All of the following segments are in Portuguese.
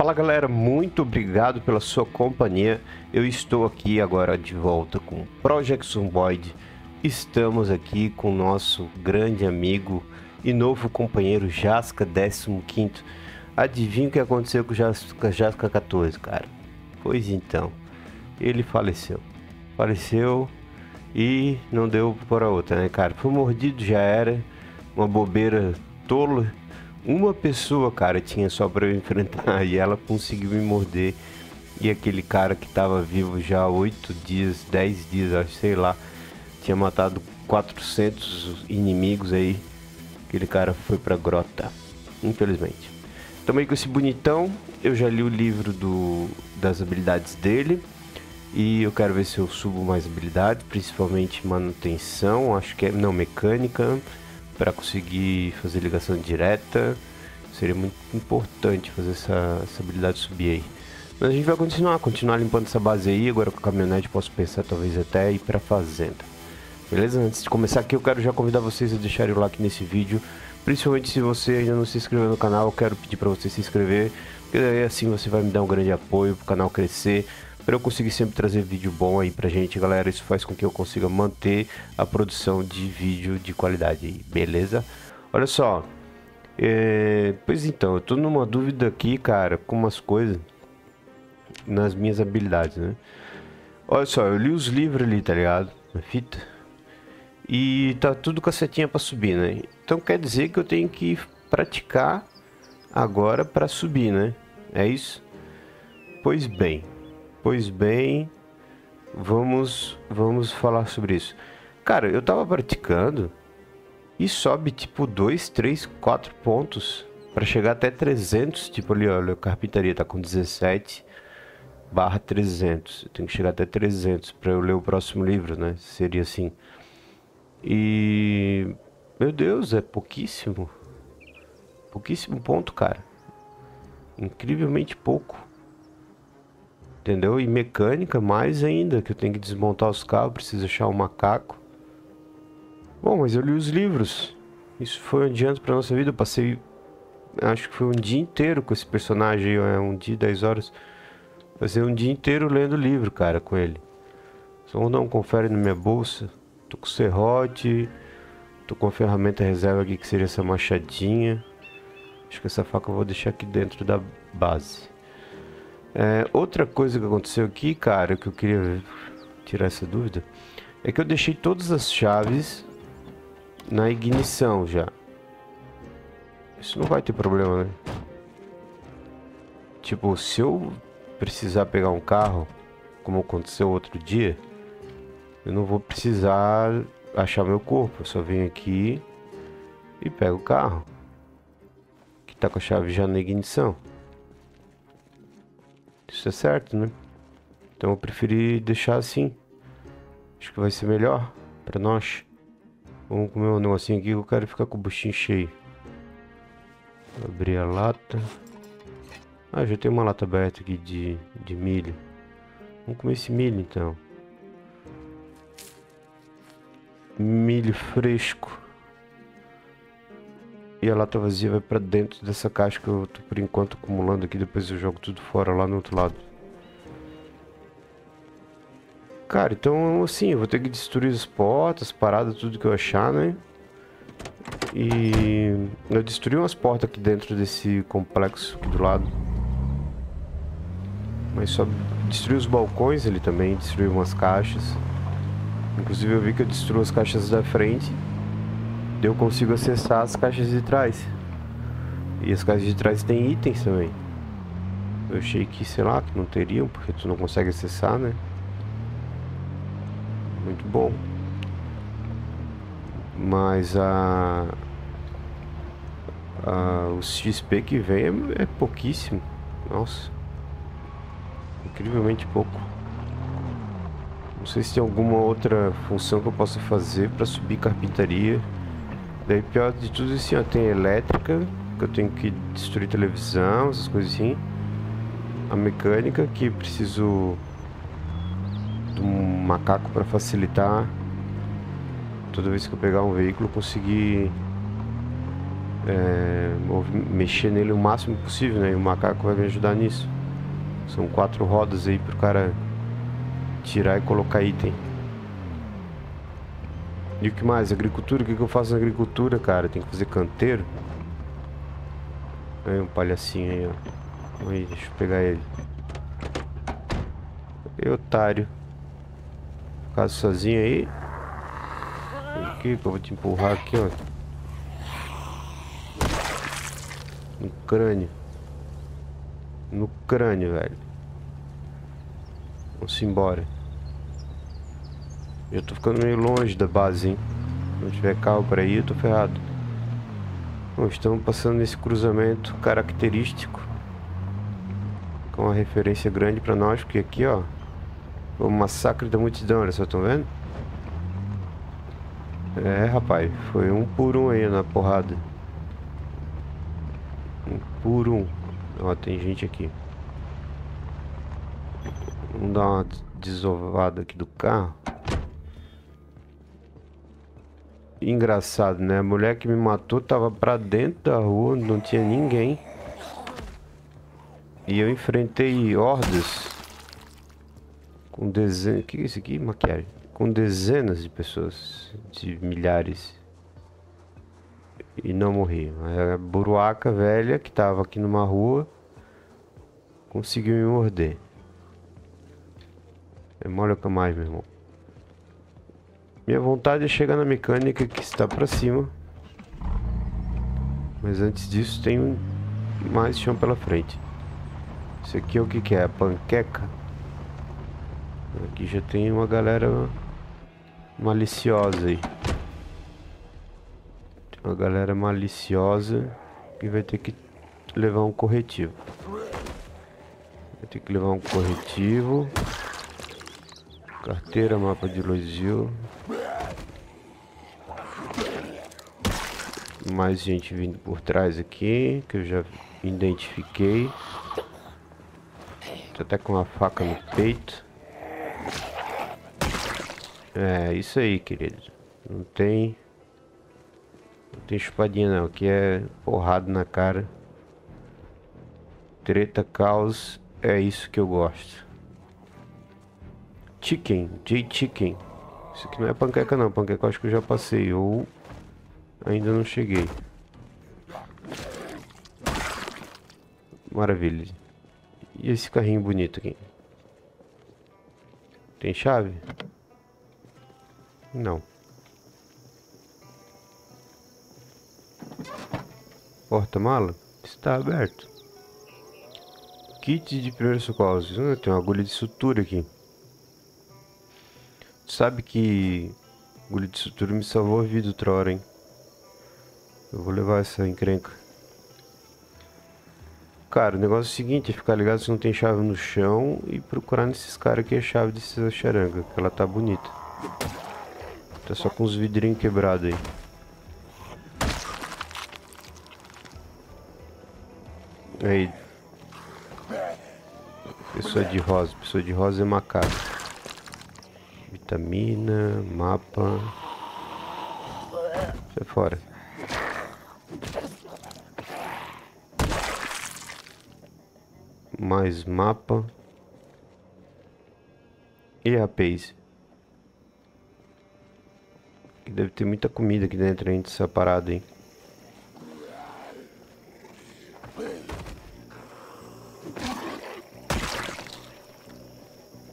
Fala galera, muito obrigado pela sua companhia. Eu estou aqui agora de volta com Project Zomboid. Estamos aqui com o nosso grande amigo e novo companheiro Jasca 15º. Adivinha o que aconteceu com o Jasca 14, cara? Pois então, ele faleceu. Faleceu e não deu para outra, né cara? Foi mordido, já era, uma bobeira tola. Uma pessoa, cara, tinha só pra eu enfrentar e ela conseguiu me morder. E aquele cara que tava vivo já há 8 dias, 10 dias, acho, sei lá, tinha matado 400 inimigos aí. Aquele cara foi pra grota, infelizmente. Também com esse bonitão, eu já li o livro das habilidades dele. E eu quero ver se eu subo mais habilidade, principalmente manutenção, acho que é, não, mecânica, para conseguir fazer ligação direta. Seria muito importante fazer essa habilidade subir aí. Mas a gente vai continuar limpando essa base aí. Agora com a caminhonete posso pensar talvez até ir para a fazenda. Beleza? Antes de começar aqui eu quero já convidar vocês a deixarem o like nesse vídeo. Principalmente se você ainda não se inscreveu no canal, eu quero pedir para você se inscrever. Porque daí assim você vai me dar um grande apoio para o canal crescer. Para eu conseguir sempre trazer vídeo bom aí pra gente, galera. Isso faz com que eu consiga manter a produção de vídeo de qualidade aí, beleza? Olha só, pois então, eu tô numa dúvida aqui, cara, com umas coisas nas minhas habilidades, né? Olha só, eu li os livros ali, tá ligado? Na fita. E tá tudo com a setinha pra subir, né? Então quer dizer que eu tenho que praticar agora pra subir, né? É isso? Pois bem, vamos falar sobre isso. Cara, eu tava praticando e sobe tipo 2, 3, 4 pontos para chegar até 300. Tipo ali, olha, a carpintaria tá com 17/300. Eu tenho que chegar até 300 para eu ler o próximo livro, né? Seria assim. E... meu Deus, é pouquíssimo. Pouquíssimo ponto, cara. Incrivelmente pouco. Entendeu? E mecânica mais ainda, que eu tenho que desmontar os carros, preciso achar um macaco. Bom, mas eu li os livros. Isso foi um adianto pra nossa vida. Eu passei, acho que foi um dia inteiro com esse personagem. É um dia, 10 horas. Passei um dia inteiro lendo livro, cara, com ele. Só vou dar um confere na minha bolsa. Tô com serrote. Tô com a ferramenta reserva aqui, que seria essa machadinha. Acho que essa faca eu vou deixar aqui dentro da base. Outra coisa que aconteceu aqui, cara, que eu queria tirar essa dúvida, é que eu deixei todas as chaves na ignição já. Isso não vai ter problema, né? Tipo, se eu precisar pegar um carro, como aconteceu outro dia, eu não vou precisar achar meu corpo. Eu só venho aqui e pego o carro, que tá com a chave já na ignição. Isso é certo, né? Então eu preferi deixar assim. Acho que vai ser melhor pra nós. Vamos comer um negocinho aqui que eu quero ficar com o buchinho cheio. Abrir a lata. Ah, já tem uma lata aberta aqui de milho. Vamos comer esse milho então. Milho fresco. E a lata vazia vai pra dentro dessa caixa que eu tô por enquanto acumulando aqui. Depois eu jogo tudo fora lá no outro lado. Cara, então assim, eu vou ter que destruir as portas, paradas, tudo que eu achar, né? E eu destruí umas portas aqui dentro desse complexo do lado. Mas só destruí os balcões ali também, destruí umas caixas. Inclusive eu vi que eu destruí as caixas da frente. Eu consigo acessar as caixas de trás. E as caixas de trás tem itens também. Eu achei que, sei lá, que não teriam, porque tu não consegue acessar, né? Muito bom. Mas os XP que vem é pouquíssimo. Nossa, incrivelmente pouco. Não sei se tem alguma outra função que eu possa fazer para subir carpintaria. Daí pior de tudo assim, ó, tem elétrica, que eu tenho que destruir televisão, essas coisas assim. A mecânica, que preciso de um macaco para facilitar. Toda vez que eu pegar um veículo, conseguir mexer nele o máximo possível, né? E o macaco vai me ajudar nisso. São 4 rodas aí pro cara tirar e colocar item. E o que mais? Agricultura? O que eu faço na agricultura, cara? Tem que fazer canteiro. Aí um palhacinho aí, ó. Aí, deixa eu pegar ele. Ei, otário. Ficar sozinho aí. Aqui, que eu vou te empurrar aqui, ó. No crânio. No crânio, velho. Vamos embora. Eu tô ficando meio longe da base, hein? Se não tiver carro pra ir, eu tô ferrado. Bom, estamos passando nesse cruzamento característico, com uma referência grande pra nós, porque aqui, ó, o massacre da multidão, olha só, estão vendo? É, rapaz, foi um por um aí na porrada. Um por um. Ó, tem gente aqui. Vamos dar uma desovada aqui do carro. Engraçado, né? A mulher que me matou tava pra dentro da rua, não tinha ninguém. E eu enfrentei hordas com dezenas... O que é isso aqui? Maquiagem. Com dezenas de pessoas, de milhares. E não morri. A buruaca velha que tava aqui numa rua conseguiu me morder. É mole que mais, meu irmão. Minha vontade é chegar na mecânica que está pra cima. Mas antes disso tem mais chão pela frente. Isso aqui é o que que é? A panqueca? Aqui já tem uma galera maliciosa aí. Tem uma galera maliciosa que vai ter que levar um corretivo. Vai ter que levar um corretivo. Carteira, mapa de Lozil. Mais gente vindo por trás aqui, que eu já identifiquei. Tô até com uma faca no peito. É, isso aí, querido. Não tem espadinha não, aqui é porrada na cara. Treta, caos, é isso que eu gosto. Chicken, J-Chicken. Isso aqui não é panqueca não, panqueca eu acho que eu já passei, ou... ainda não cheguei. Maravilha. E esse carrinho bonito aqui? Tem chave? Não. Porta-mala? Está aberto. Kit de primeiros socorros. Tem uma agulha de sutura aqui. Tu sabe que agulha de sutura me salvou a vida outra hora, hein? Eu vou levar essa encrenca. Cara, o negócio é o seguinte, é ficar ligado se não tem chave no chão e procurar nesses caras aqui a chave dessa charanga, que ela tá bonita. Tá só com os vidrinhos quebrados aí. Aí. Pessoa de rosa é macaco. Vitamina, mapa. Sai fora. Mais mapa. E rapaz, que deve ter muita comida aqui dentro, hein, dessa parada, hein.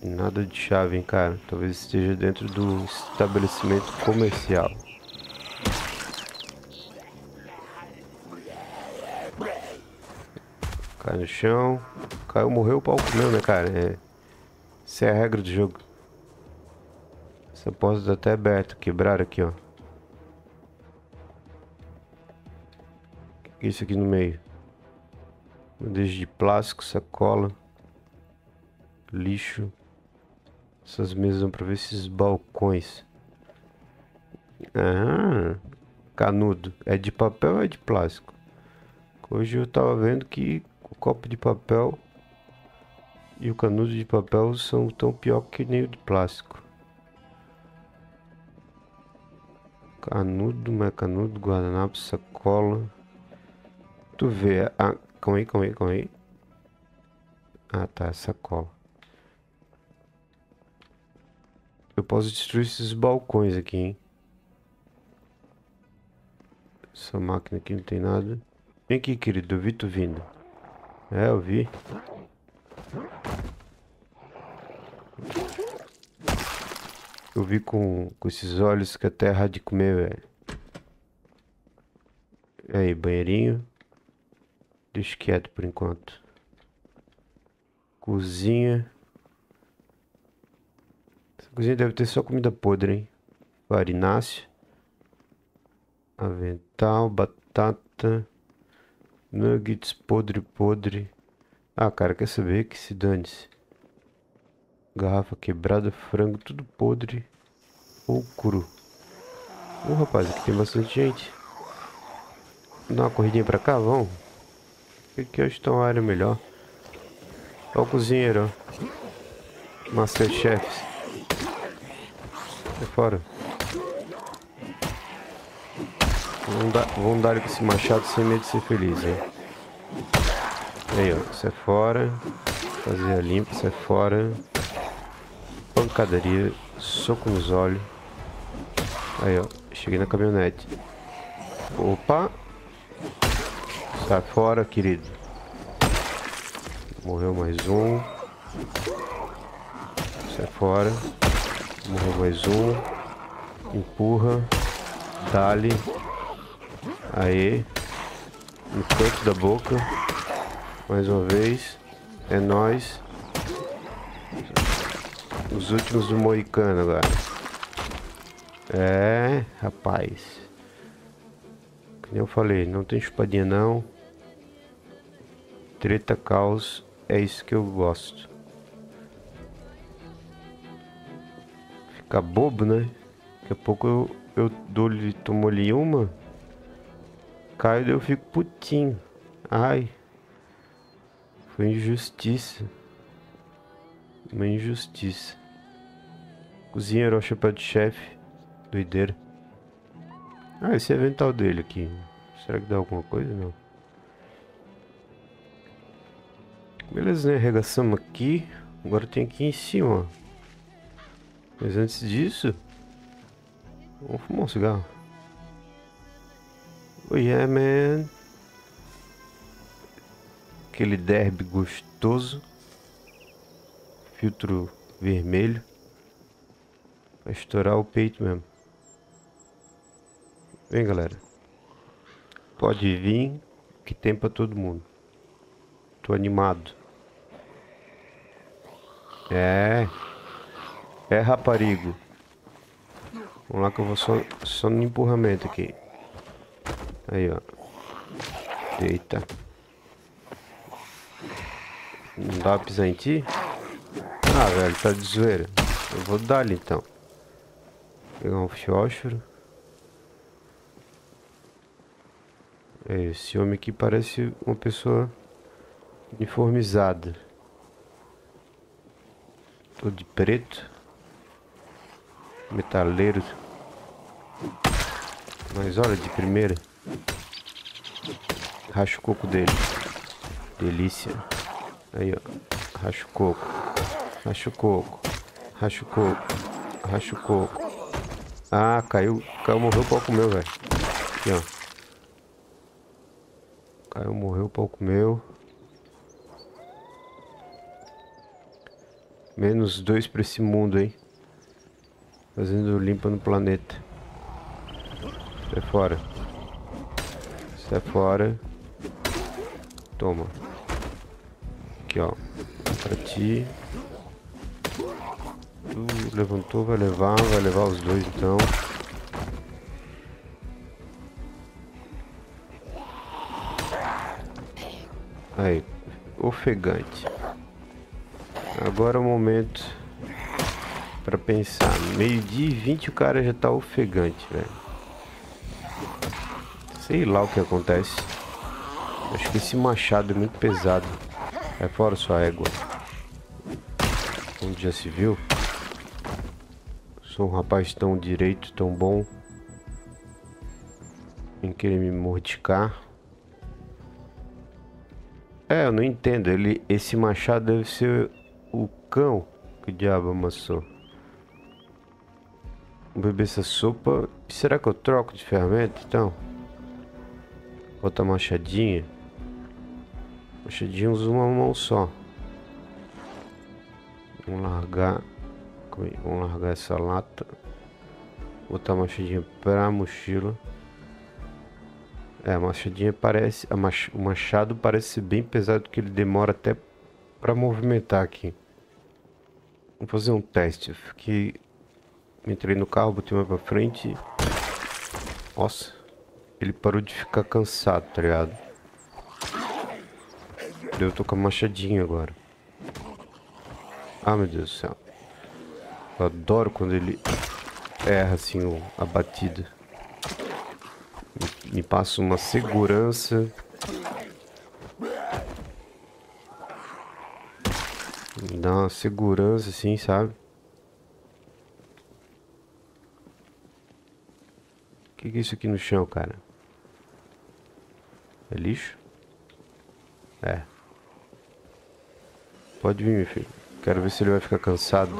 Nada de chave, hein, cara. Talvez esteja dentro do estabelecimento comercial. Cai no chão. Caiu, morreu o pau comeu, né, cara? É. Essa é a regra do jogo. Essa porta tá até aberta. Quebraram aqui, ó. O que é isso aqui no meio? Bandeja de plástico, sacola. Lixo. Essas mesas vão pra ver esses balcões. Ah, canudo. É de papel ou é de plástico? Hoje eu tava vendo que o copo de papel e o canudo de papel são tão pior que nem o de plástico. Canudo, mas canudo, guardanapo, sacola. Tu vê a... Calma aí. Ah, tá, sacola. Eu posso destruir esses balcões aqui, hein. Essa máquina aqui não tem nada. Vem aqui, querido, eu vi tu vindo. É, eu vi. Eu vi com esses olhos que a terra há de comer, velho. Aí, banheirinho. Deixa quieto por enquanto. Cozinha. Essa cozinha deve ter só comida podre, hein. Farinácea. Avental, batata. Nuggets, podre. Ah, cara, quer saber? Que se dane-se. Garrafa quebrada, frango, tudo podre ou cru. Ô, rapaz, aqui tem bastante gente. Dá uma corridinha pra cá, vamos. Aqui eu estou uma área melhor. Ó o cozinheiro, ó. Masterchefs. Sai fora. Vamos dar com esse machado sem medo de ser feliz, hein. Aí, ó. Sai fora. Fazer a limpa, sai fora. Pancadaria. Soco nos olhos. Aí, ó. Cheguei na caminhonete. Opa. Sai fora, querido. Morreu mais um. Sai fora. Morreu mais um. Empurra. Dá-lhe. Aê. No canto da boca. Mais uma vez. É nóis. Os últimos do Moicano agora. É, rapaz. Como eu falei, não tem chupadinha não. Treta, caos, é isso que eu gosto. Ficar bobo, né? Daqui a pouco eu dou-lhe, tomo-lhe uma. Caio e eu fico putinho. Ai. Foi injustiça. Uma injustiça. Cozinheiro, chapéu de chefe. Doideira. Ah, esse é o avental dele aqui. Será que dá alguma coisa? Não. Beleza, né? Arregaçamos aqui. Agora tem aqui em cima. Mas antes disso... Vamos fumar um cigarro. Oh yeah, man. Aquele derby gostoso. Filtro vermelho. Pra estourar o peito mesmo. Vem, galera. Pode vir, que tem pra todo mundo. Tô animado. É. É, raparigo. Vamos lá que eu vou só no empurramento aqui. Aí, ó. Eita. Não dá pra pisar em ti? Ah, velho, tá de zoeira. Eu vou dar-lhe, então. Pegar um fósforo. Esse homem aqui parece uma pessoa uniformizada. Todo de preto. Metaleiro. Mas olha, de primeira. Racha o coco dele. Delícia. Aí, ó. Racha o coco. Racha o coco. Racha o coco. Racha o coco. Ah, caiu. Caiu, morreu o pau comeu, velho. Aqui, ó. Caiu, morreu o pau comeu. Menos 2 pra esse mundo, hein. Fazendo limpa no planeta. Sai fora. Sai fora. Toma. Aqui, ó. Pra ti. Tu levantou, vai levar os dois então. Aí, ofegante. Agora é o momento pra pensar. 12:20 o cara já tá ofegante, velho. Sei lá o que acontece. Acho que esse machado é muito pesado. É fora sua égua. Onde já se viu? Sou um rapaz tão direito, tão bom. Em querer me morticar. É, eu não entendo. Esse machado deve ser o cão. Que diabo amassou? Vou beber essa sopa. Será que eu troco de ferramenta, então? Bota a machadinha. Machadinha usa uma mão só. Vamos largar. Vamos largar essa lata. Botar a machadinha pra mochila. É, a machadinha parece... O machado parece ser bem pesado, que ele demora até pra movimentar aqui. Vamos fazer um teste. Eu fiquei... Entrei no carro, botei mais pra frente. Nossa. Ele parou de ficar cansado, tá ligado? Eu tô com a machadinha agora. Ah, meu Deus do céu. Eu adoro quando ele erra, assim, a batida. Me passa uma segurança. Me dá uma segurança, assim, sabe? O que é isso aqui no chão, cara? É lixo? É. Pode vir, meu filho. Quero ver se ele vai ficar cansado.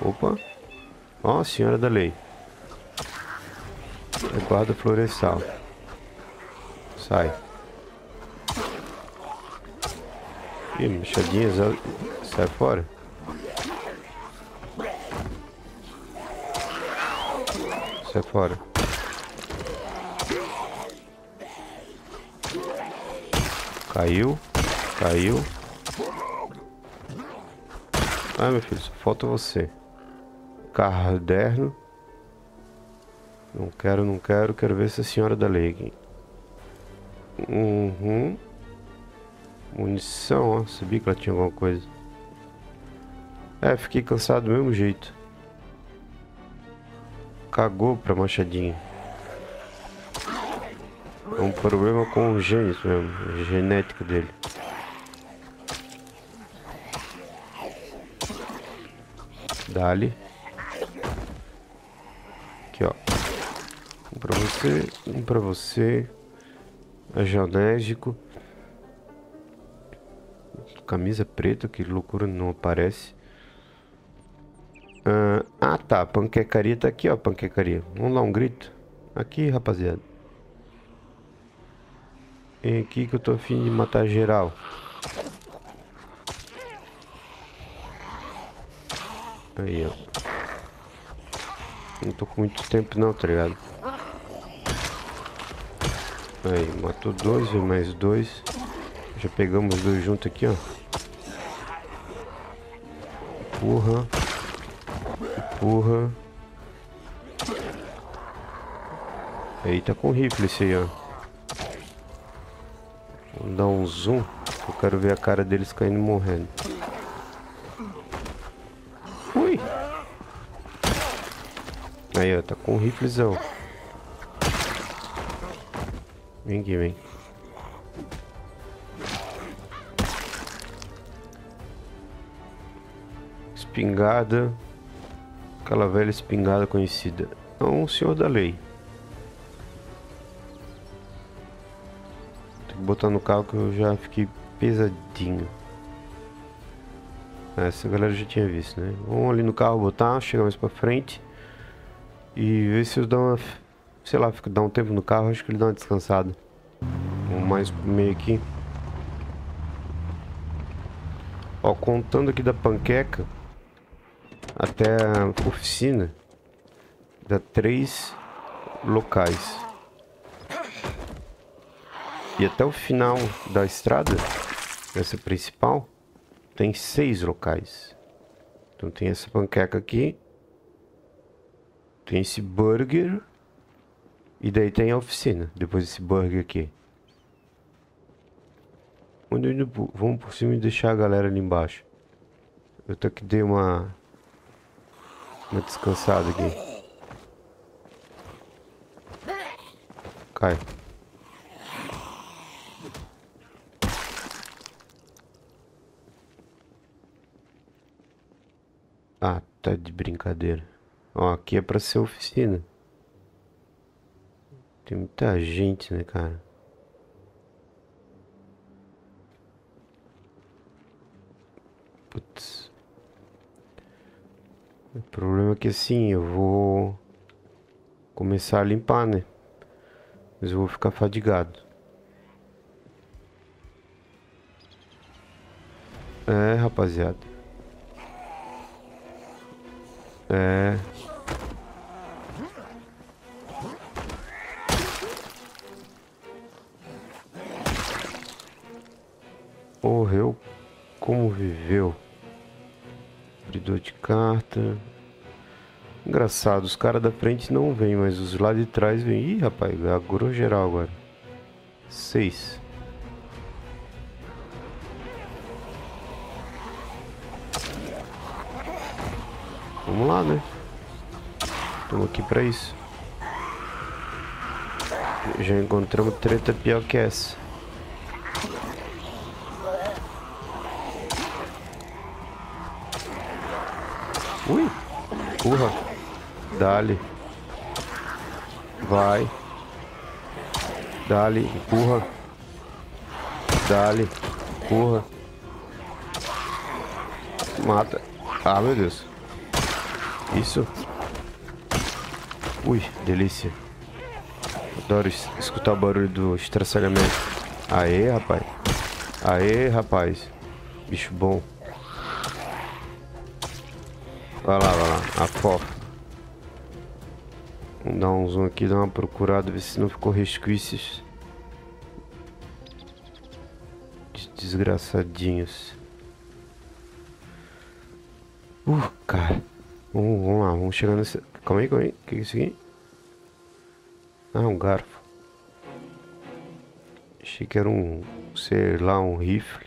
Opa. Ó, senhora da lei. É guarda florestal. Sai. Ih, machadinha, sai fora. Sai fora. Caiu. Caiu. Ah, meu filho, só falta você. Caderno. Não quero, não quero. Quero ver essa senhora da lei aqui. Uhum. Munição, ó. Sabia que ela tinha alguma coisa. É, fiquei cansado do mesmo jeito. Cagou pra machadinha. É um problema com o gênito mesmo. A genética dele. Dá-lhe. Aqui, ó. Um pra você, um pra você. Ajonérgico. Camisa preta, que loucura, não aparece. Ah, tá. Panquecaria tá aqui, ó. Panquecaria. Vamos dar um grito. Aqui, rapaziada. Vem aqui que eu tô a fim de matar geral. Aí, ó. Não tô com muito tempo não, tá ligado? Aí, matou 2, mais 2. Já pegamos 2 juntos aqui, ó. Empurra. Empurra. Aí tá com rifle esse aí, ó. Vamos dar um zoom. Eu quero ver a cara deles caindo e morrendo. Ui! Aí, ó, tá com um riflezão. Vem aqui, vem. Espingarda. Aquela velha espingarda conhecida. É um senhor da lei. Tem que botar no carro que eu já fiquei pesadinho. Essa galera já tinha visto, né? Vamos ali no carro botar, chegar mais pra frente. E ver se eu dou uma... Sei lá, dá um tempo no carro, acho que ele dá uma descansada. Vamos mais pro meio aqui. Ó, contando aqui da panqueca até a oficina, dá 3 locais. E até o final da estrada, essa principal, tem 6 locais. Então tem essa panqueca aqui. Tem esse burger. E daí tem a oficina, depois esse burger aqui. Vamos por cima e deixar a galera ali embaixo. Eu tô que dei uma descansada aqui. Cai. Ah, tá de brincadeira. Ó, aqui é pra ser oficina. Tem muita gente, né, cara? O problema é que assim, eu vou começar a limpar, né? Mas eu vou ficar fadigado. É, rapaziada. É. Morreu como viveu. Abridor de carta. Engraçado, os caras da frente não vêm, mas os lá de trás vêm. Ih, rapaz, agorou geral agora. 6. Vamos lá, né? Estamos aqui pra isso. Já encontramos treta pior que essa. Ui! Curra! Dá-lhe! Vai! Dá-lhe! Empurra! Dá-lhe! Empurra! Mata! Ah, meu Deus! Isso! Ui! Delícia! Adoro escutar o barulho do estraçalhamento. Aê, rapaz! Aê, rapaz! Bicho bom! Vai lá, afofa. Vamos dar um zoom aqui, dar uma procurada, ver se não ficou resquícios de desgraçadinhos. Cara. Vamos lá, vamos chegar nesse... Calma aí, o que é isso aqui? Ah, um garfo. Achei que era um, sei lá, um rifle.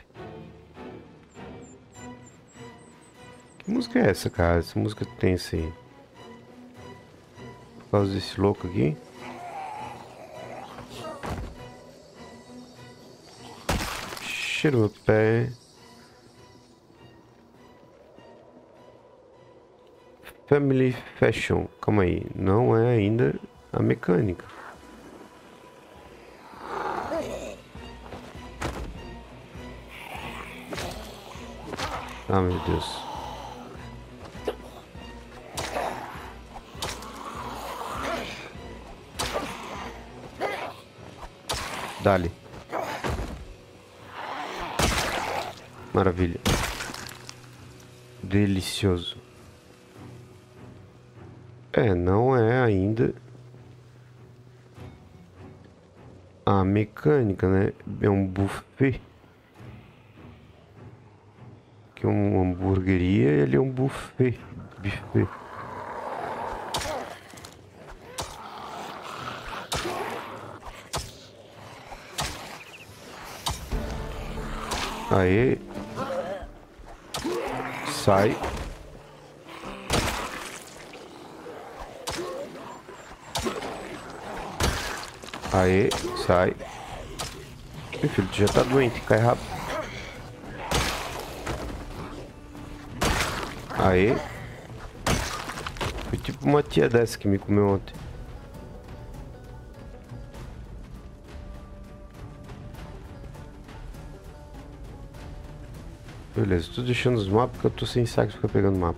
Que música é essa, cara? Essa música tem isso aí. Por causa desse louco aqui. Cheira o meu pé. Family Fashion. Calma aí. Não é ainda a mecânica. Ah, meu Deus. Dá-lhe. Maravilha. Delicioso. É, não é ainda a mecânica, né? É um buffet. Que é uma hamburgueria, ele é um buffet. Buffet. Aí sai. Aí sai. Meu filho, tu já tá doente, cai rápido. Aí foi tipo uma tia dessa que me comeu ontem. Beleza, tô deixando os mapas porque eu tô sem saco de ficar pegando mapa.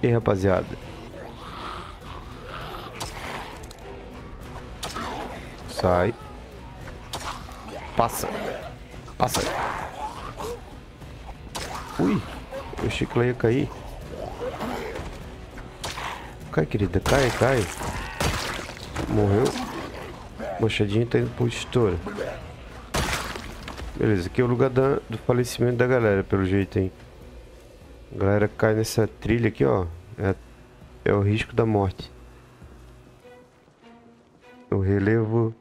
E aí, rapaziada? Sai. Passa. Passa. Ui, eu achei que ela ia cair. Cai, querida, cai, cai. Morreu. Machadinha tá indo pro estouro. Beleza, aqui é o lugar do falecimento da galera, pelo jeito, hein? A galera cai nessa trilha aqui, ó. É o risco da morte. O relevo...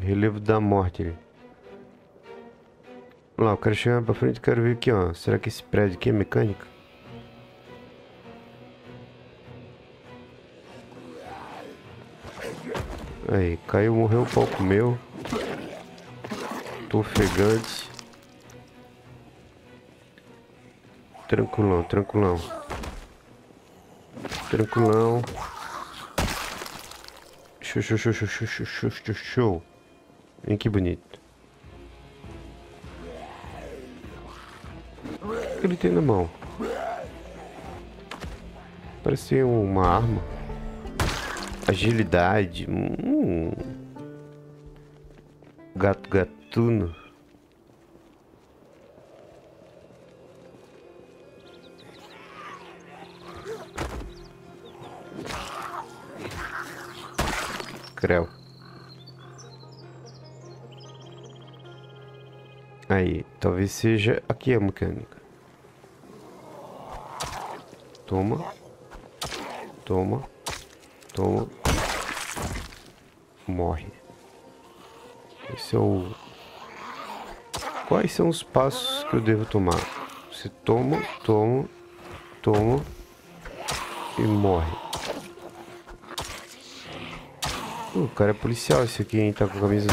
Relevo da morte, ali. Vamos lá, eu quero chegar pra frente e quero ver aqui, ó. Será que esse prédio aqui é mecânico? Aí, caiu, morreu, o pau comeu. Tô ofegante. Tranquilão, tranquilão. Tranquilão. Show, show, show, show, show, show, show, show. Vem que bonito. que ele tem na mão? Parecia uma arma. Agilidade. Gato gatuno. Creu. Aí, talvez seja aqui a mecânica. Toma. Toma. Toma. Morre. Esse é o... Quais são os passos que eu devo tomar? Você toma, toma, toma e morre. O cara é policial esse aqui, hein? Tá com a camisa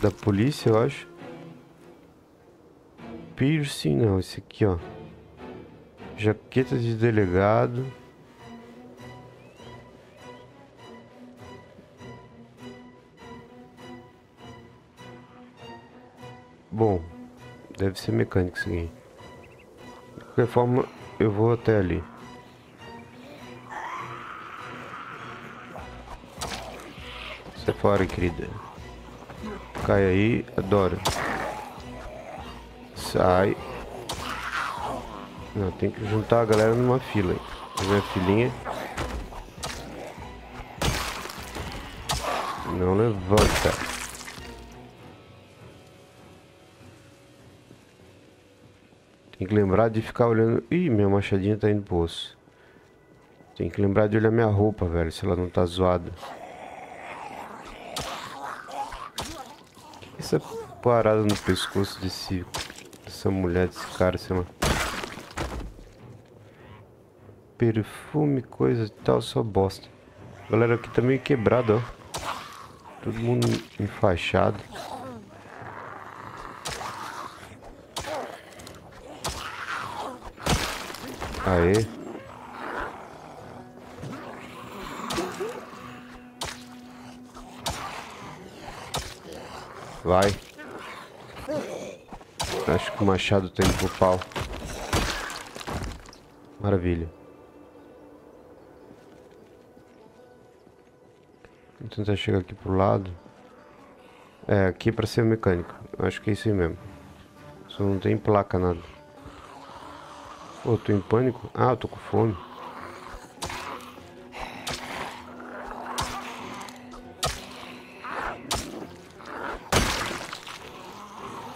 da polícia, eu acho. Piercing, não, esse aqui, ó. Jaqueta de delegado. Bom, deve ser mecânico isso aqui. De qualquer forma, eu vou até ali. Sai fora, querida. Cai aí, adoro. Sai. Não, tem que juntar a galera numa fila. Fazer a filinha. Não levanta. Tem que lembrar de ficar olhando... Ih, minha machadinha tá indo pro osso. Tem que lembrar de olhar minha roupa, velho. Se ela não tá zoada. Essa parada no pescoço desse... Essa mulher, desse cara, sei lá. Perfume, coisa e tal, só bosta. Galera, aqui tá meio quebrado, ó. Todo mundo enfaixado. Aê. Vai. Acho que o machado tá indo pro pau. Maravilha. Vou tentar chegar aqui pro lado. É, aqui é pra ser mecânico. Acho que é isso aí mesmo. Só não tem placa, nada. Pô, eu tô em pânico? Ah, eu tô com fome.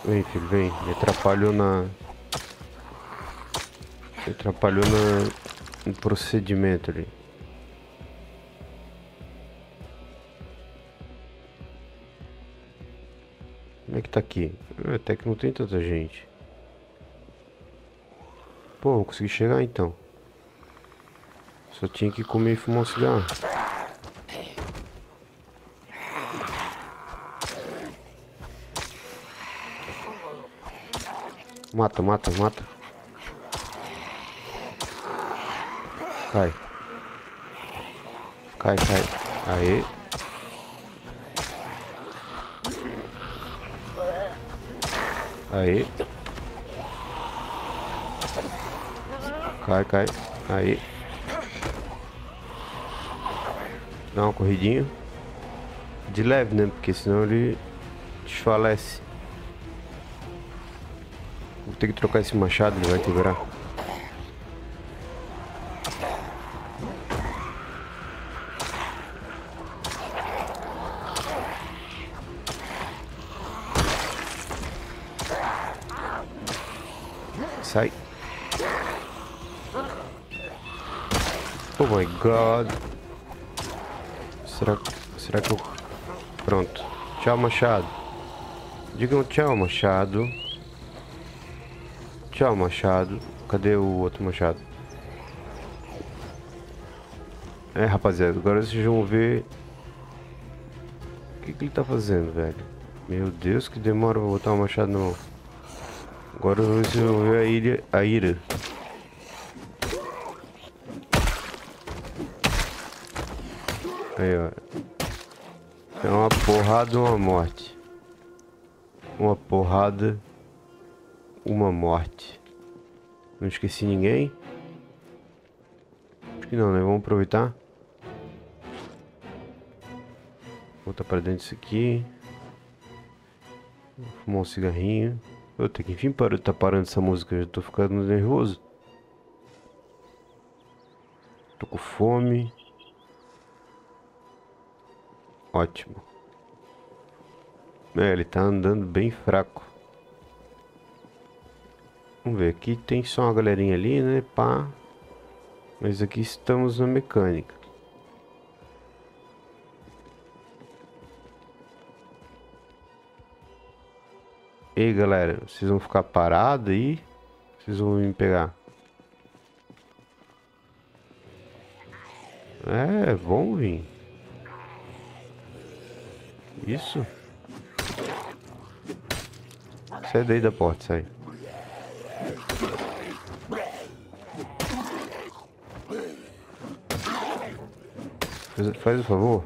Vem, filho, vem. Me atrapalhou na... Me atrapalhou na... no procedimento ali. Como é que tá aqui? Até que não tem tanta gente. Pô, vou conseguir chegar então. Só tinha que comer e fumar um cigarro. Mata, mata, mata. Cai. Cai, cai. Aê. Aí. Cai, cai. Aí. Dá uma corridinha. De leve, né? Porque senão ele desfalece. Vou ter que trocar esse machado, ele vai quebrar. Sai. Oh my god. Será que eu... Pronto. Tchau, machado. Digam tchau, machado. Tchau, machado. Cadê o outro machado? É, rapaziada. Agora vocês vão ver... O que que ele tá fazendo, velho? Meu Deus, que demora pra botar o machado na mão. Agora vocês vão ver a ira. Aí, ó. É uma porrada, uma morte. Uma porrada, uma morte. Não esqueci ninguém. Acho que não, né? Vamos aproveitar. Botar pra dentro isso aqui. Vou fumar um cigarrinho. Eu tenho que enfim parar de estar parando essa música. Eu já tô ficando nervoso. Tô com fome. Ótimo. É, ele tá andando bem fraco. Vamos ver, aqui tem só uma galerinha ali, né? Pá. Mas aqui estamos na mecânica. Ei, galera, vocês vão ficar parados aí? Vocês vão me pegar? É, vão vir. Isso. Sai daí da porta, sai. Faz o favor.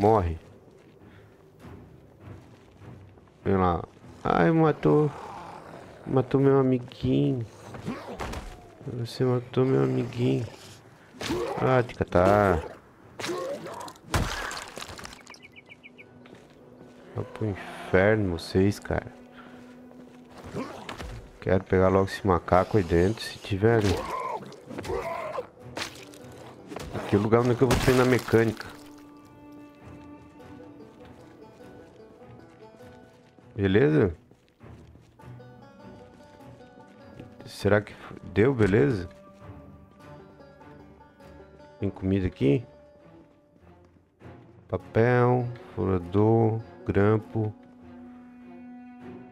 Morre. Vem lá. Ai, matou. Matou meu amiguinho. Você matou meu amiguinho. Ah, te catar. Vai pro inferno vocês, cara. Quero pegar logo esse macaco aí dentro, se tiver. Aqui é o lugar onde eu vou treinar mecânica. Beleza? Será que deu, beleza? Tem comida aqui, papel, furador, grampo,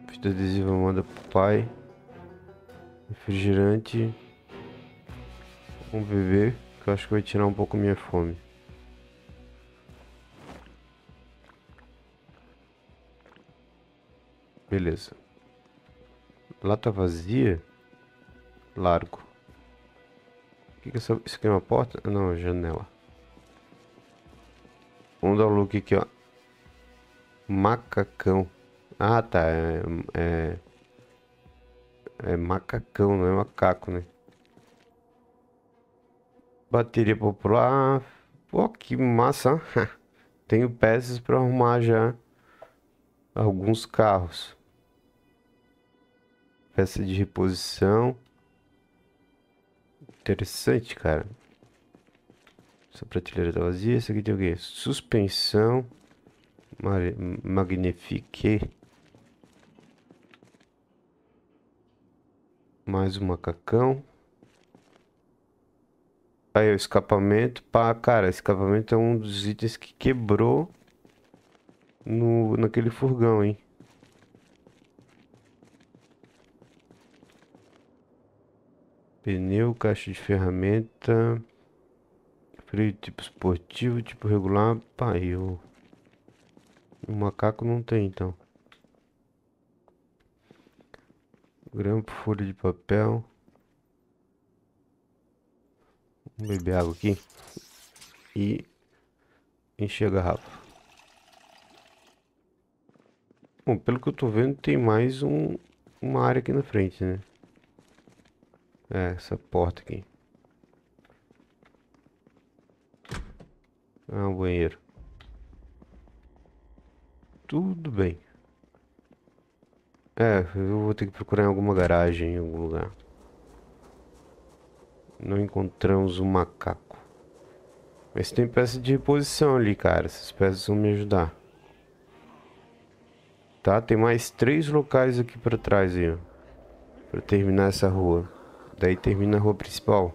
fita adesiva, manda pro pai, refrigerante. Vamos beber, que eu acho que vai tirar um pouco a minha fome. Beleza, lata vazia, largo. O que é isso aqui? É uma porta? Não, janela. Vamos dar um look aqui, ó. Macacão. Ah, tá. É macacão, não é macaco, né? Bateria popular. Pô, que massa. Tenho peças para arrumar já alguns carros. Peça de reposição. Interessante, cara. Essa prateleira tá vazia. Isso aqui tem o quê? Suspensão. Magnifique. Mais um macacão. Aí o escapamento. Pá, cara, escapamento é um dos itens que quebrou naquele furgão, hein? Pneu, caixa de ferramenta, freio tipo esportivo, tipo regular. Pá, e o macaco não tem, então. Grampo, folha de papel. Vamos beber água aqui e encher a garrafa. Bom, pelo que eu tô vendo, tem mais uma área aqui na frente, né? É, essa porta aqui. Ah, um banheiro. Tudo bem. É, eu vou ter que procurar em alguma garagem, em algum lugar. Não encontramos um macaco. Mas tem peça de reposição ali, cara. Essas peças vão me ajudar. Tá, tem mais 3 locais aqui pra trás aí, ó. Pra terminar essa rua. Daí termina a rua principal.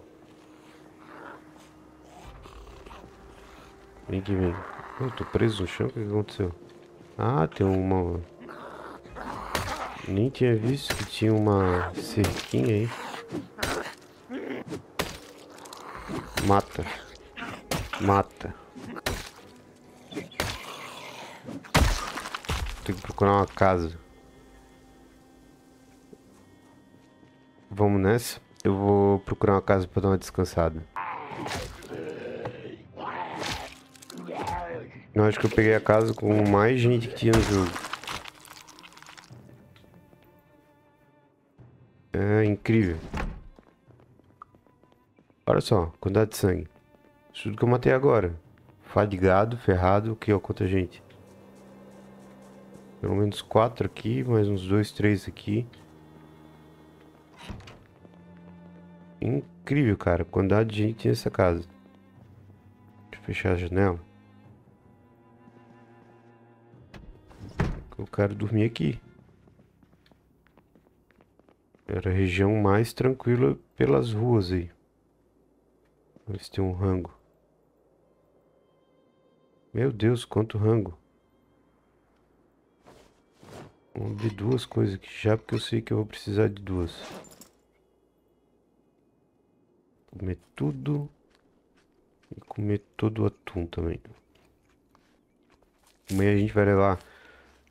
Vem que vem. Eu tô preso no chão, o que aconteceu? Ah, tem uma... Nem tinha visto que tinha uma cerquinha aí. Mata. Mata. Tem que procurar uma casa. Vamos nessa. Eu vou procurar uma casa para dar uma descansada. Eu acho que eu peguei a casa com mais gente que tinha no jogo. É incrível. Olha só, quantidade de sangue. Isso tudo que eu matei agora. Fadigado, ferrado, o que ó, quanta gente. Pelo menos 4 aqui, mais uns 2, 3 aqui. Incrível, cara, quantidade de gente nessa casa. Deixa eu fechar a janela. Eu quero dormir aqui. Era a região mais tranquila pelas ruas aí. Vamos ver se tem um rango. Meu Deus, quanto rango. Vamos abrir 2 coisas aqui já, porque eu sei que eu vou precisar de 2. Comer tudo. E comer todo o atum também. Amanhã a gente vai levar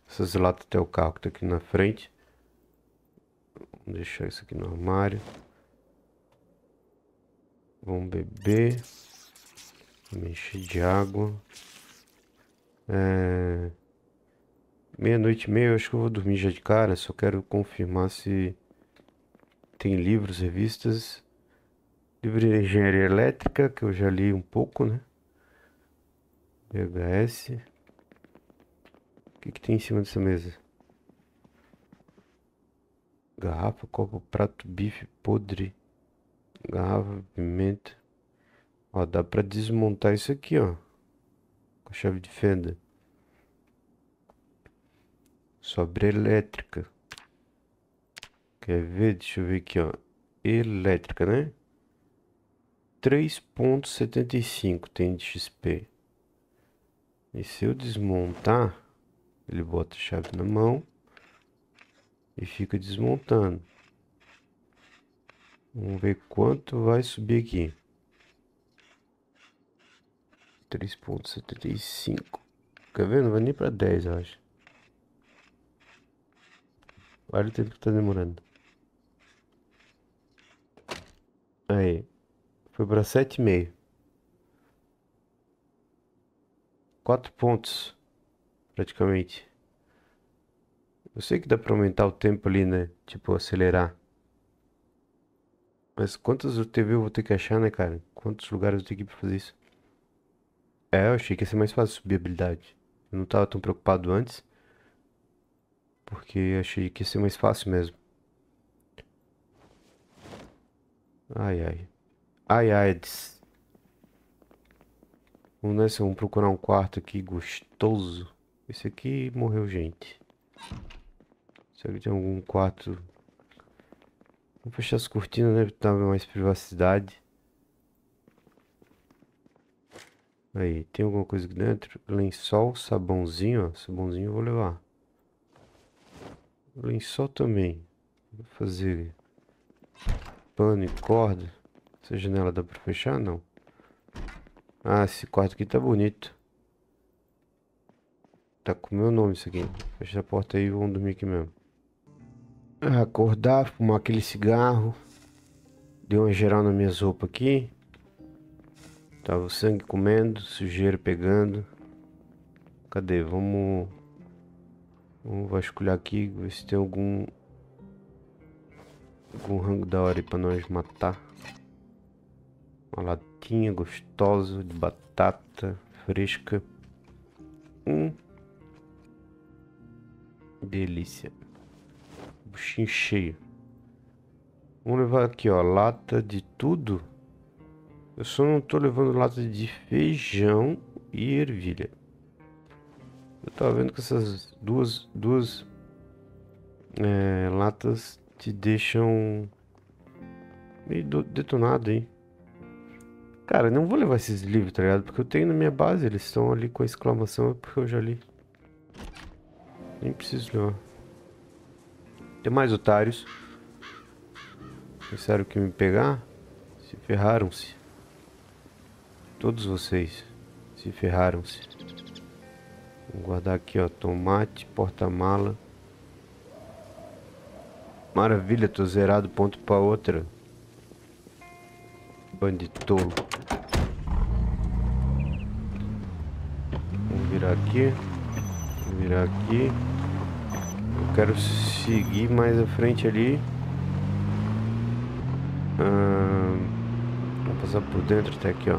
essas latas até o carro que tá aqui na frente. Vamos deixar isso aqui no armário. Vamos beber. Vamos encher de água. Meia-noite e meia, eu acho que eu vou dormir já de cara. Só quero confirmar se tem livros, revistas. Livro de engenharia elétrica, que eu já li um pouco, né? VHS. O que que tem em cima dessa mesa? Garrafa, copo, prato, bife, podre. Garrafa, pimenta. Ó, dá pra desmontar isso aqui, ó. Com a chave de fenda. Sobre elétrica. Quer ver? Deixa eu ver aqui, ó. Elétrica, né? 3.75 tem de XP. E se eu desmontar, ele bota a chave na mão e fica desmontando. Vamos ver quanto vai subir aqui. 3.75. Quer ver? Não vai nem para 10, eu acho. Olha o tempo que tá demorando. Aí. Foi para 7,5. 4 pontos. Praticamente. Eu sei que dá para aumentar o tempo ali, né? Tipo, acelerar. Mas quantas TV eu vou ter que achar, né, cara? Quantos lugares eu tenho que ir pra fazer isso? É, eu achei que ia ser mais fácil subir a habilidade. Eu não tava tão preocupado antes. Porque achei que ia ser mais fácil mesmo. Ai, ai. Ai, AIDS. Vamos nessa, vamos procurar um quarto aqui gostoso. Esse aqui morreu gente. Será que tem algum quarto? Vamos fechar as cortinas, né? Pra dar mais privacidade. Aí, tem alguma coisa aqui dentro? Lençol, sabãozinho, ó. Sabãozinho eu vou levar. Lençol também. Vou fazer pano e corda. Essa janela dá pra fechar? Não. Ah, esse quarto aqui tá bonito. Tá com o meu nome isso aqui. Fecha a porta aí e vamos dormir aqui mesmo. Acordar, fumar aquele cigarro. Deu uma geral nas minhas roupas aqui. Tava o sangue comendo, sujeira pegando. Cadê? Vamos vasculhar aqui, ver se tem algum rango da hora aí pra nós matar. Uma latinha gostosa de batata fresca. Delícia. Buchinho cheio. Vamos levar aqui, ó, lata de tudo. Eu só não tô levando lata de feijão e ervilha. Eu tava vendo que essas duas latas te deixam meio detonado, hein? Cara, eu não vou levar esses livros, tá ligado? Porque eu tenho na minha base, eles estão ali com a exclamação, é porque eu já li. Nem preciso levar. Tem mais otários. Pensaram que me pegar? Se ferraram-se. Todos vocês se ferraram-se. Vou guardar aqui, ó, tomate, porta-mala. Maravilha, tô zerado, ponto pra outra. Bando de tolo. Vamos virar aqui. Vamos virar aqui. Eu quero seguir mais à frente ali. passar por dentro até aqui, ó.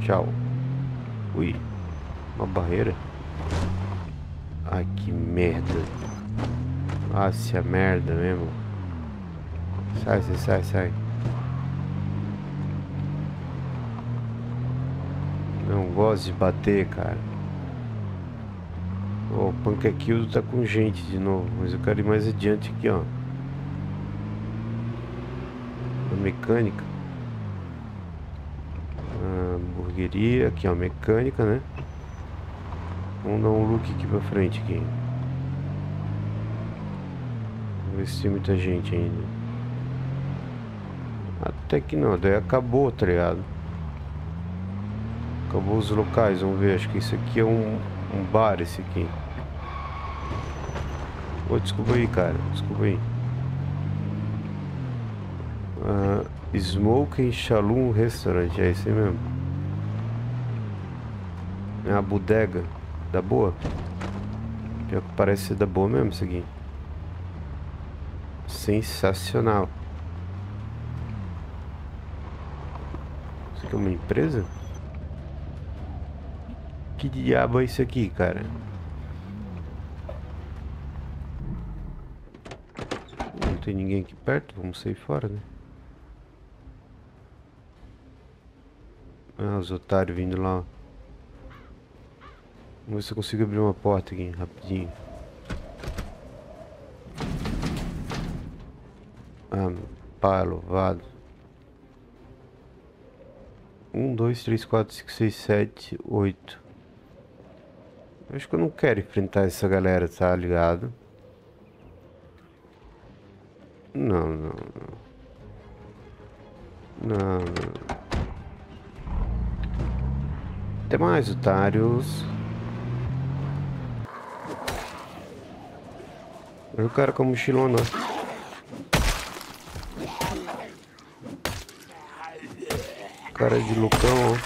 Tchau. Ui. Uma barreira. Ai, que merda. Nossa, merda mesmo. Sai, sai, sai, sai. Não gosto de bater, cara. Ó, o Pancaquildo tá com gente de novo. Mas eu quero ir mais adiante aqui, ó. A mecânica. A hamburgueria. Aqui, ó, mecânica, né? Vamos dar um look aqui pra frente aqui. Vamos ver se tem muita gente ainda. Até que não, daí acabou, tá ligado? Acabou os locais, vamos ver, acho que isso aqui é um bar, esse aqui. Ô, desculpa aí, cara, desculpa aí. Smoking Saloon Restaurant, é esse mesmo. É uma bodega. Da boa? Pior que parece ser da boa mesmo isso aqui. Sensacional. Isso aqui é uma empresa? Que diabo é isso aqui, cara? Não tem ninguém aqui perto, vamos sair fora, né? Ah, os otários vindo lá, ó. Vamos ver se eu consigo abrir uma porta aqui, rapidinho. Ah, pai louvado. 1, 2, 3, 4, 5, 6, 7, 8. Eu acho que eu não quero enfrentar essa galera, tá ligado? Não, não, não. Não, não. Até mais, otários. Olha o cara com a mochilona. Cara de loucão, ó.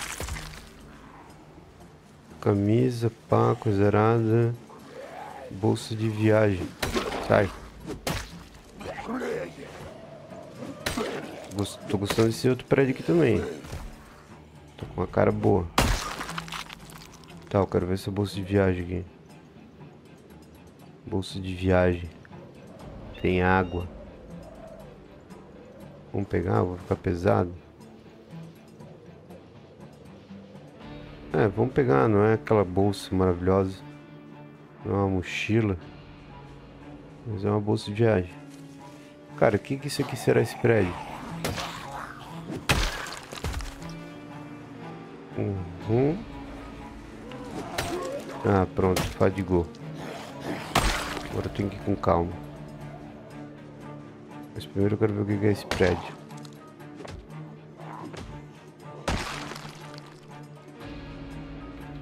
Camisa, pá, coisa errada. Bolsa de viagem. Sai. Tô gostando desse outro prédio aqui também. Tô com uma cara boa. Tá, eu quero ver essa bolsa de viagem aqui. Bolsa de viagem. Tem água. Vamos pegar, vou ficar pesado. É, vamos pegar, não é aquela bolsa maravilhosa. Não é uma mochila. Mas é uma bolsa de viagem. Cara, o que que isso aqui será esse prédio? Uhum. Ah, pronto, fadigou. Agora eu tenho que ir com calma. Mas primeiro eu quero ver o que é esse prédio.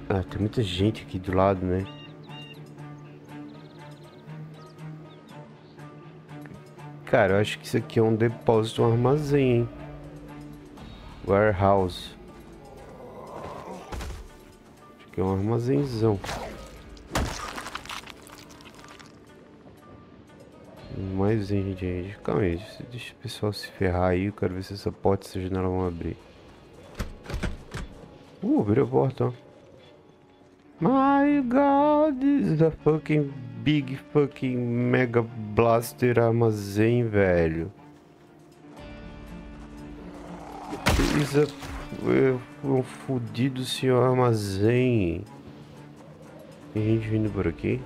Ah, tem muita gente aqui do lado, né? Cara, eu acho que isso aqui é um depósito, um armazém, hein? Warehouse. Acho que é um armazenzão. Mais gente, calma aí, deixa o pessoal se ferrar aí. Eu quero ver se essa porta, essa janela vão abrir. Abriu a porta, ó. My God, is the fucking big fucking mega blaster armazém, velho. Isso é um fudido senhor armazém. Tem gente vindo por aqui.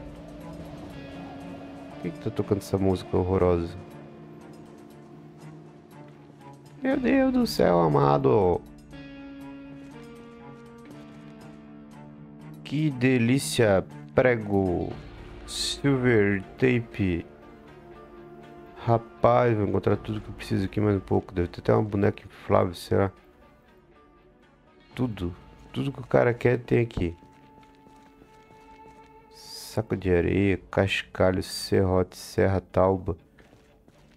Por que tá tocando essa música horrorosa? Meu Deus do céu, amado! Que delícia! Prego! Silver tape! Rapaz, vou encontrar tudo que eu preciso aqui mais um pouco. Deve ter até uma boneca inflável, será? Tudo! Tudo que o cara quer tem aqui. Saco de areia, cascalho, serrote, serra, talba,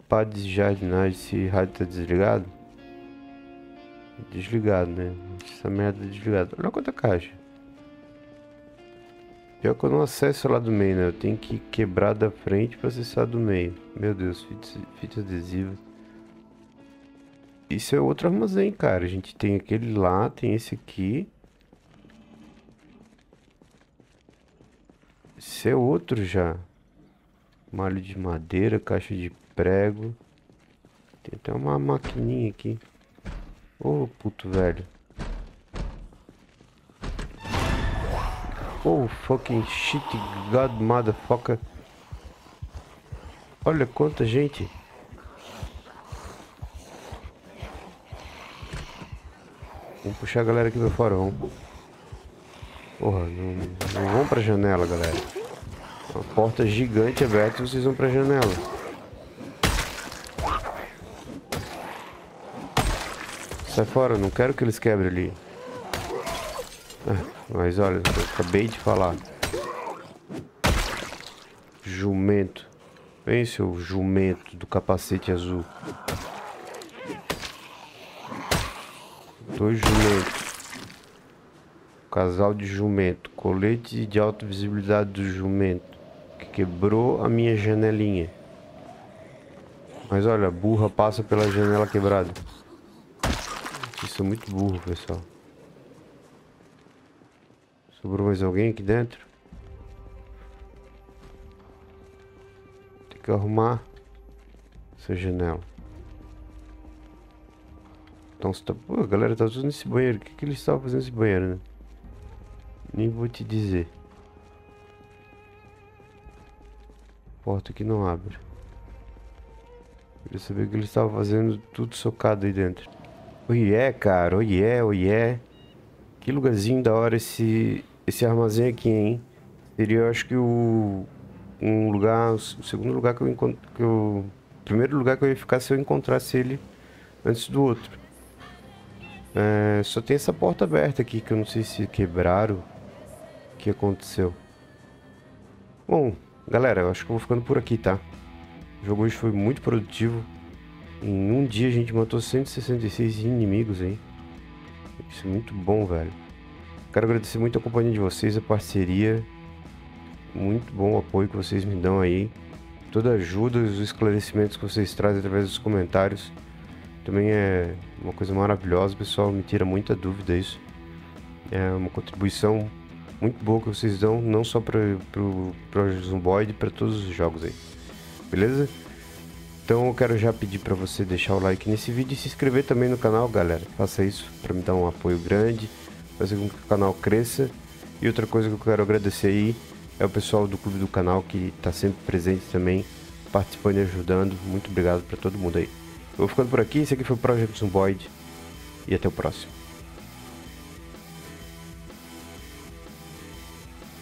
pá de jardinagem. Esse rádio tá desligado? Desligado, né? Essa merda é desligada. Olha quanta caixa. Pior que eu não acesso lá do meio, né? Eu tenho que quebrar da frente pra acessar do meio. Meu Deus, fita adesiva. Isso é outro armazém, cara. A gente tem aquele lá, tem esse aqui. Isso é outro já. Malho de madeira, caixa de prego. Tem até uma maquininha aqui. Ô, puto velho. Oh, fucking shit, god motherfucker. Olha quanta gente. Vamos puxar a galera aqui pra fora, vamos. Porra, não vão pra janela, galera. Uma porta gigante aberta e vocês vão pra janela. Sai fora, não quero que eles quebrem ali. Mas olha, eu acabei de falar. Jumento. Vem, seu jumento do capacete azul. Dois jumentos. Casal de jumento. Colete de alta visibilidade do jumento. Que quebrou a minha janelinha. Mas olha, a burra passa pela janela quebrada. Isso é muito burro, pessoal. Sobrou mais alguém aqui dentro? Tem que arrumar essa janela. Então, se tá... Pô, a galera tá tudo nesse banheiro. O que que eles estavam fazendo nesse banheiro, né? Nem vou te dizer. Porta que não abre. Queria saber o que eles estavam fazendo tudo socado aí dentro. Oiê, cara. Oiê, oiê. Que lugarzinho da hora esse armazém aqui, hein? Seria, eu acho que o primeiro lugar que eu ia ficar se eu encontrasse ele antes do outro. É, só tem essa porta aberta aqui que eu não sei se quebraram. O que aconteceu? Bom, galera, eu acho que eu vou ficando por aqui, tá? O jogo hoje foi muito produtivo. Em um dia a gente matou 166 inimigos, hein? Isso é muito bom, velho. Quero agradecer muito a companhia de vocês, a parceria. Muito bom o apoio que vocês me dão aí. Toda a ajuda, os esclarecimentos que vocês trazem através dos comentários. Também é uma coisa maravilhosa, pessoal. Me tira muita dúvida isso. É uma contribuição muito boa que vocês dão, não só para o Project Zomboid, para todos os jogos aí. Beleza? Então eu quero já pedir para você deixar o like nesse vídeo e se inscrever também no canal, galera. Faça isso para me dar um apoio grande, fazer com que o canal cresça. E outra coisa que eu quero agradecer aí é o pessoal do clube do canal que está sempre presente também, participando e ajudando. Muito obrigado para todo mundo aí. Eu vou ficando por aqui. Esse aqui foi o Project Zomboid e até o próximo.